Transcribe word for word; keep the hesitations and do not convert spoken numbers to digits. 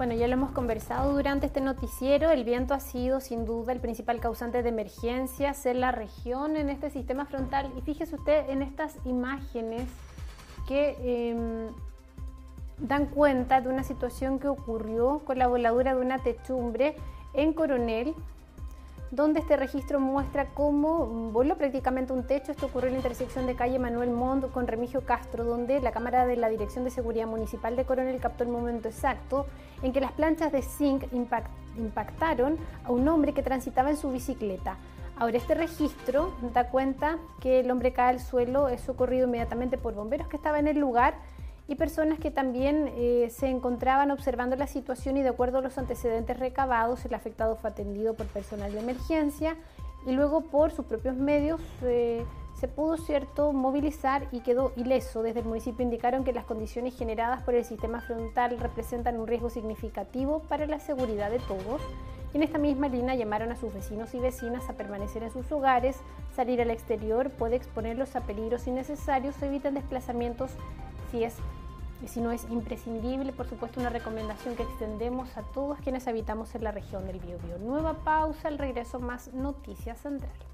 Bueno, ya lo hemos conversado durante este noticiero, el viento ha sido sin duda el principal causante de emergencias en la región, en este sistema frontal. Y fíjese usted en estas imágenes que eh, dan cuenta de una situación que ocurrió con la voladura de una techumbre en Coronel, donde este registro muestra cómo voló prácticamente un techo. Esto ocurrió en la intersección de calle Manuel Montt con Remigio Castro, donde la cámara de la Dirección de Seguridad Municipal de Coronel captó el momento exacto en que las planchas de zinc impactaron a un hombre que transitaba en su bicicleta. Ahora, este registro da cuenta que el hombre cae al suelo, es socorrido inmediatamente por bomberos que estaban en el lugar y personas que también eh, se encontraban observando la situación, y de acuerdo a los antecedentes recabados, el afectado fue atendido por personal de emergencia y luego por sus propios medios eh, se pudo cierto movilizar y quedó ileso. Desde el municipio indicaron que las condiciones generadas por el sistema frontal representan un riesgo significativo para la seguridad de todos. Y en esta misma línea llamaron a sus vecinos y vecinas a permanecer en sus hogares. Salir al exterior puede exponerlos a peligros innecesarios, se evitan desplazamientos si es Si no es imprescindible. Por supuesto, una recomendación que extendemos a todos quienes habitamos en la región del Biobío. Nueva pausa, al regreso más noticias centrales.